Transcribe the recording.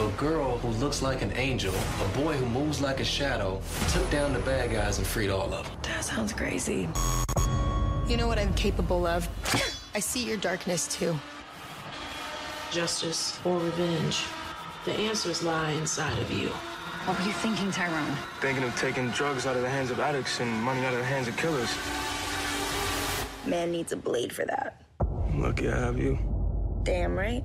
A girl who looks like an angel, a boy who moves like a shadow, took down the bad guys and freed all of them. That sounds crazy. You know what I'm capable of? I see your darkness too. Justice or revenge. The answers lie inside of you. What were you thinking, Tyrone? Thinking of taking drugs out of the hands of addicts and money out of the hands of killers. Man needs a blade for that. I'm lucky I have you. Damn right.